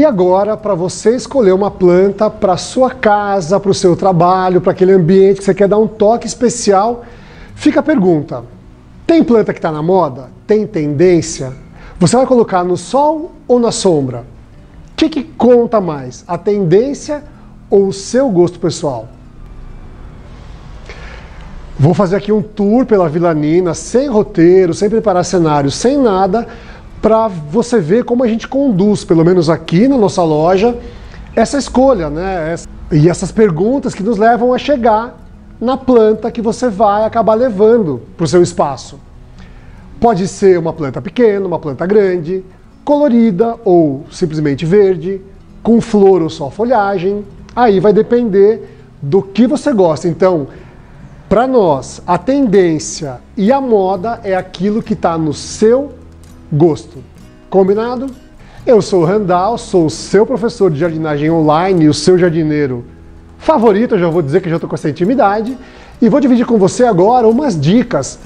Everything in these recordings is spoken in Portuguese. E agora, para você escolher uma planta para sua casa, para o seu trabalho, para aquele ambiente que você quer dar um toque especial, fica a pergunta: tem planta que está na moda? Tem tendência? Você vai colocar no sol ou na sombra? O que conta mais, a tendência ou o seu gosto pessoal? Vou fazer aqui um tour pela Vila Nina, sem roteiro, sem preparar cenário, sem nada, para você ver como a gente conduz, pelo menos aqui na nossa loja, essa escolha, né? E essas perguntas que nos levam a chegar na planta que você vai acabar levando para o seu espaço. Pode ser uma planta pequena, uma planta grande, colorida ou simplesmente verde, com flor ou só folhagem. Aí vai depender do que você gosta. Então, para nós, a tendência e a moda é aquilo que está no seu gosto. Combinado? Eu sou o Randall, sou o seu professor de jardinagem online e o seu jardineiro favorito. Eu já vou dizer que já estou com essa intimidade e vou dividir com você agora umas dicas.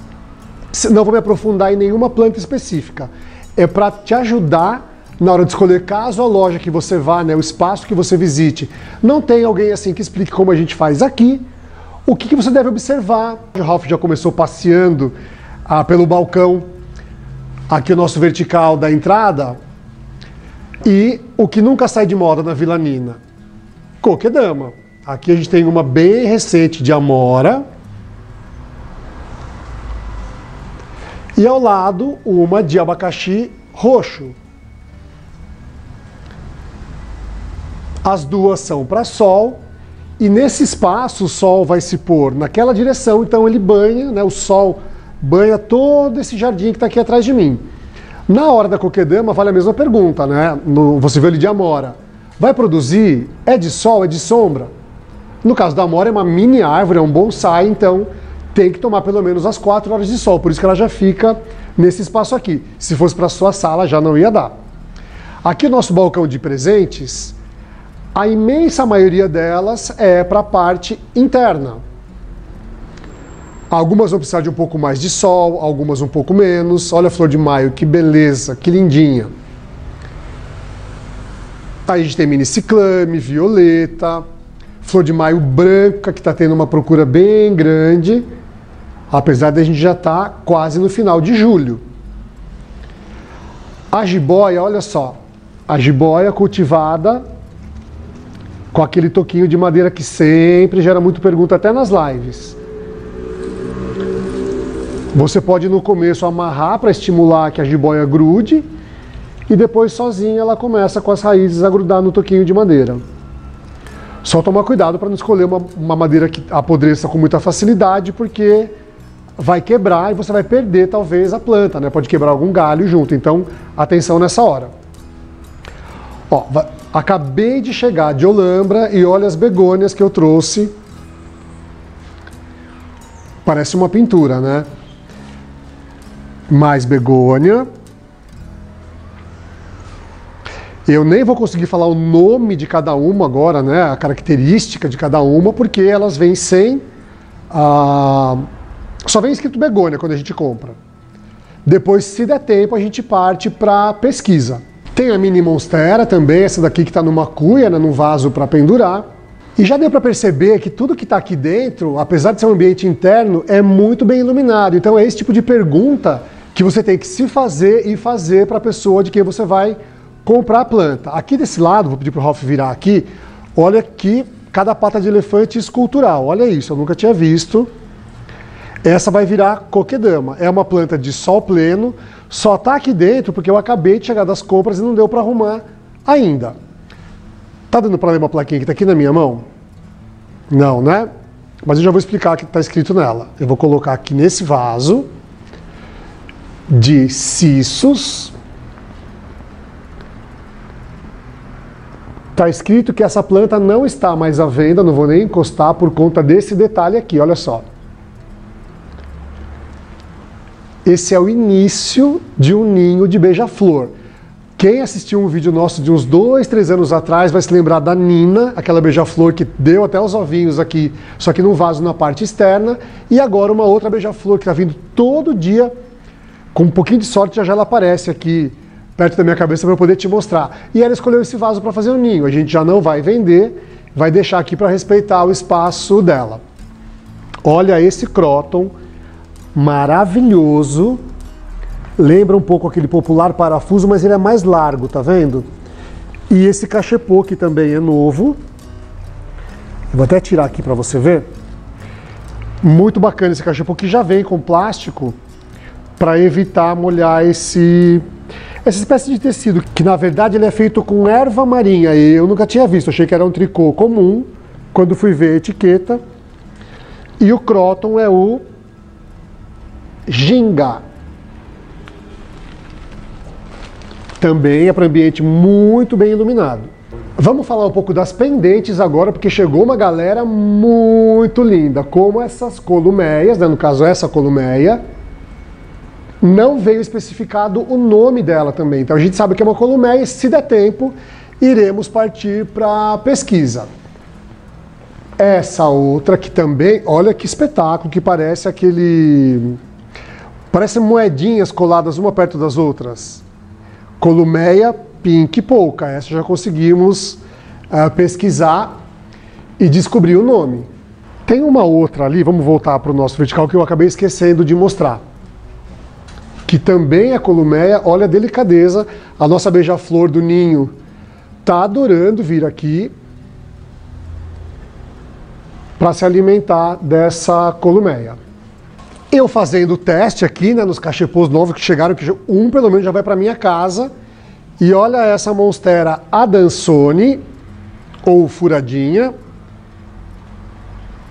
Não vou me aprofundar em nenhuma planta específica. É para te ajudar na hora de escolher, caso a loja que você vá, né, o espaço que você visite, não tem alguém assim que explique como a gente faz aqui, o que você deve observar. O Ralph já começou passeando pelo balcão, aqui o nosso vertical da entrada, e o que nunca sai de moda na Vila Nina: Kokedama. Aqui a gente tem uma bem recente de Amora, e ao lado uma de abacaxi roxo. As duas são para sol, e nesse espaço o sol vai se pôr naquela direção, então ele banha, né, o sol banha todo esse jardim que está aqui atrás de mim. Na hora da Kokedama vale a mesma pergunta, né? Você vê ele de Amora. Vai produzir? É de sol? É de sombra? No caso da Amora é uma mini árvore, é um bonsai, então tem que tomar pelo menos as 4 horas de sol, por isso que ela já fica nesse espaço aqui. Se fosse para sua sala já não ia dar. Aqui o nosso balcão de presentes, a imensa maioria delas é para a parte interna. Algumas vão precisar de um pouco mais de sol, algumas um pouco menos. Olha a flor de maio, que beleza, que lindinha. Aí a gente tem miniciclame, violeta, flor de maio branca, que está tendo uma procura bem grande, apesar de a gente já estar quase no final de julho. A jiboia, olha só, a jiboia cultivada com aquele toquinho de madeira que sempre gera muita pergunta, até nas lives. Você pode no começo amarrar para estimular que a jiboia grude, e depois sozinha ela começa com as raízes a grudar no toquinho de madeira. Só tomar cuidado para não escolher uma madeira que apodreça com muita facilidade, porque vai quebrar e você vai perder talvez a planta, né? Pode quebrar algum galho junto, então atenção nessa hora. Ó, acabei de chegar de Olambra e olha as begônias que eu trouxe. Parece uma pintura, né? Mais begônia. Eu nem vou conseguir falar o nome de cada uma agora, né? A característica de cada uma, porque elas vêm sem... Só vem escrito begônia quando a gente compra. Depois, se der tempo, a gente parte para pesquisa. Tem a mini monstera também, essa daqui que está numa cuia, né, num vaso para pendurar. E já deu para perceber que tudo que está aqui dentro, apesar de ser um ambiente interno, é muito bem iluminado. Então é esse tipo de pergunta que você tem que se fazer e fazer para a pessoa de quem você vai comprar a planta. Aqui desse lado, vou pedir para o Ralph virar aqui, olha aqui, cada pata de elefante escultural. Olha isso, eu nunca tinha visto. Essa vai virar Kokedama. É uma planta de sol pleno, só tá aqui dentro porque eu acabei de chegar das compras e não deu para arrumar ainda. Tá dando para ler uma plaquinha que tá aqui na minha mão? Não, né? Mas eu já vou explicar o que tá escrito nela. Eu vou colocar aqui nesse vaso de Cissus. Tá escrito que essa planta não está mais à venda, não vou nem encostar por conta desse detalhe aqui, olha só. Esse é o início de um ninho de beija-flor. Quem assistiu um vídeo nosso de uns 2, 3 anos atrás vai se lembrar da Nina, aquela beija-flor que deu até os ovinhos aqui, só que num vaso na parte externa. E agora uma outra beija-flor que está vindo todo dia. Com um pouquinho de sorte já ela aparece aqui perto da minha cabeça para eu poder te mostrar. E ela escolheu esse vaso para fazer o ninho. A gente já não vai vender, vai deixar aqui para respeitar o espaço dela. Olha esse Croton maravilhoso. Lembra um pouco aquele popular parafuso, mas ele é mais largo, tá vendo? E esse Cachepô, que também é novo. Eu vou até tirar aqui para você ver. Muito bacana esse Cachepô, que já vem com plástico para evitar molhar essa espécie de tecido, que na verdade ele é feito com erva marinha. E eu nunca tinha visto, achei que era um tricô comum, quando fui ver a etiqueta. E o Croton é o Ginga. Também é para ambiente muito bem iluminado. Vamos falar um pouco das pendentes agora, porque chegou uma galera muito linda, como essas columeias, né? No caso essa columeia. Não veio especificado o nome dela também, então a gente sabe que é uma columeia e, se der tempo, iremos partir para pesquisa. Essa outra que também, olha que espetáculo, que parece aquele... Parece moedinhas coladas uma perto das outras. Columeia Pink Pocah, essa já conseguimos pesquisar e descobrir o nome. Tem uma outra ali, vamos voltar para o nosso vertical, que eu acabei esquecendo de mostrar, que também é columeia. Olha a delicadeza, a nossa beija-flor do ninho tá adorando vir aqui para se alimentar dessa columeia. Eu fazendo o teste aqui, né, nos cachepôs novos que chegaram, que um pelo menos já vai para minha casa. E olha essa Monstera Adansone, ou furadinha,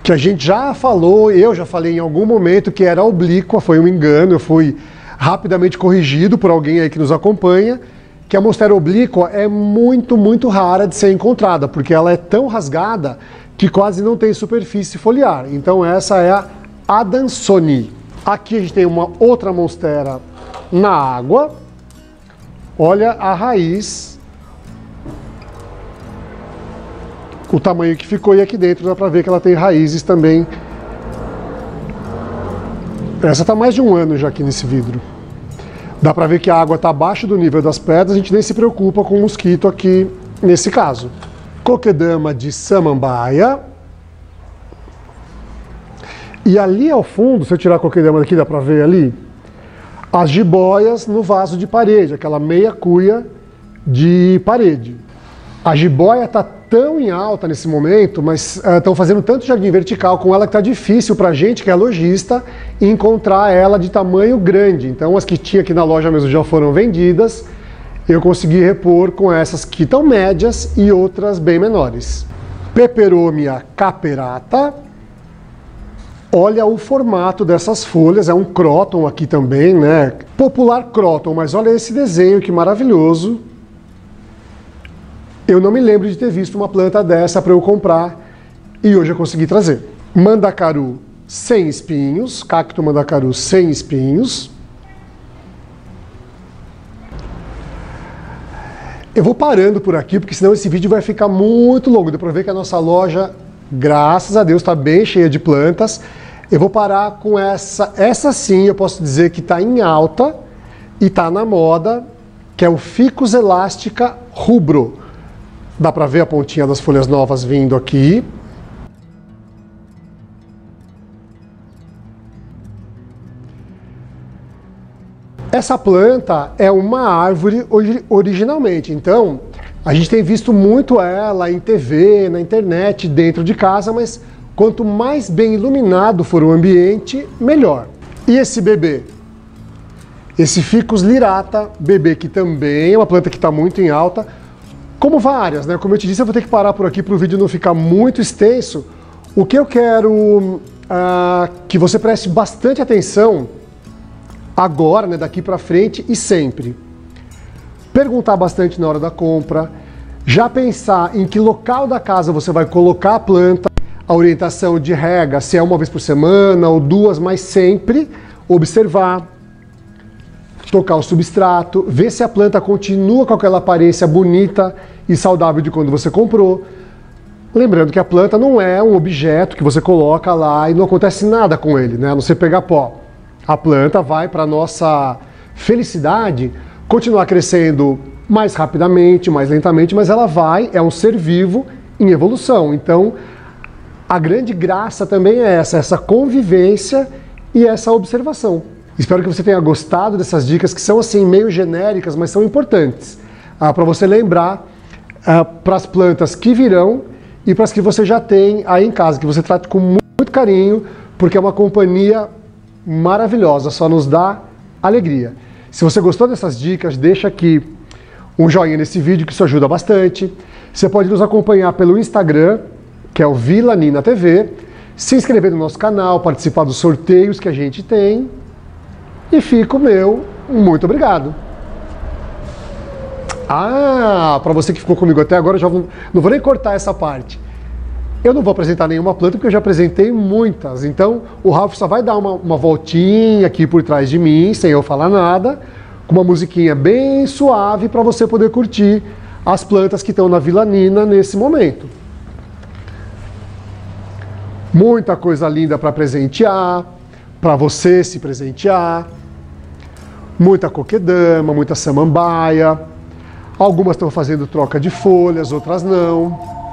que a gente já falou, eu já falei em algum momento que era oblíqua, foi um engano, eu fui rapidamente corrigido por alguém aí que nos acompanha, que a Monstera oblíqua é muito, muito rara de ser encontrada, porque ela é tão rasgada que quase não tem superfície foliar. Então essa é a Adansone. Aqui a gente tem uma outra monstera na água. Olha a raiz, o tamanho que ficou, e aqui dentro dá para ver que ela tem raízes também. Essa tá mais de um ano já aqui nesse vidro. Dá para ver que a água tá abaixo do nível das pedras, a gente nem se preocupa com o mosquito aqui nesse caso. Kokedama de Samambaia. E ali ao fundo, se eu tirar a Kokedama daqui, dá para ver ali, as jiboias no vaso de parede, aquela meia cuia de parede. A jiboia tá tão em alta nesse momento, mas estão fazendo tanto jardim vertical com ela que tá difícil pra gente, que é lojista, encontrar ela de tamanho grande. Então as que tinha aqui na loja mesmo já foram vendidas, eu consegui repor com essas que estão médias e outras bem menores. Peperomia caperata. Olha o formato dessas folhas, é um Croton aqui também, né? Popular Croton, mas olha esse desenho, que maravilhoso. Eu não me lembro de ter visto uma planta dessa para eu comprar e hoje eu consegui trazer. Mandacaru sem espinhos, cacto mandacaru sem espinhos. Eu vou parando por aqui, porque senão esse vídeo vai ficar muito longo. Deu para ver que a nossa loja, graças a Deus, está bem cheia de plantas. Eu vou parar com essa sim, eu posso dizer que está em alta e está na moda, que é o Ficus Elastica Rubro. Dá para ver a pontinha das folhas novas vindo aqui. Essa planta é uma árvore originalmente, então a gente tem visto muito ela em TV, na internet, dentro de casa, mas quanto mais bem iluminado for o ambiente, melhor. E esse bebê? Esse Ficus lyrata, bebê, que também é uma planta que está muito em alta, como várias, né? Como eu te disse, eu vou ter que parar por aqui para o vídeo não ficar muito extenso. O que eu quero que você preste bastante atenção agora, né, daqui para frente e sempre. Perguntar bastante na hora da compra, já pensar em que local da casa você vai colocar a planta, a orientação de rega, se é uma vez por semana ou duas, mas sempre observar, tocar o substrato, ver se a planta continua com aquela aparência bonita e saudável de quando você comprou. Lembrando que a planta não é um objeto que você coloca lá e não acontece nada com ele, né? A não ser pegar pó. A planta vai, para nossa felicidade, continuar crescendo mais rapidamente, mais lentamente, mas ela vai, é um ser vivo em evolução. Então, a grande graça também é essa convivência e essa observação. Espero que você tenha gostado dessas dicas, que são assim meio genéricas, mas são importantes para você lembrar para as plantas que virão e para as que você já tem aí em casa, que você trate com muito carinho, porque é uma companhia maravilhosa, só nos dá alegria. Se você gostou dessas dicas, deixa aqui um joinha nesse vídeo, que isso ajuda bastante. Você pode nos acompanhar pelo Instagram, que é o Vila Nina TV, se inscrever no nosso canal, participar dos sorteios que a gente tem. E fica o meu muito obrigado. Ah, para você que ficou comigo até agora, eu já não vou nem cortar essa parte. Eu não vou apresentar nenhuma planta, porque eu já apresentei muitas. Então, o Ralf só vai dar uma voltinha aqui por trás de mim, sem eu falar nada, com uma musiquinha bem suave para você poder curtir as plantas que estão na Vila Nina nesse momento. Muita coisa linda para presentear, para você se presentear. Muita Kokedama, muita Samambaia. Algumas estão fazendo troca de folhas, outras não.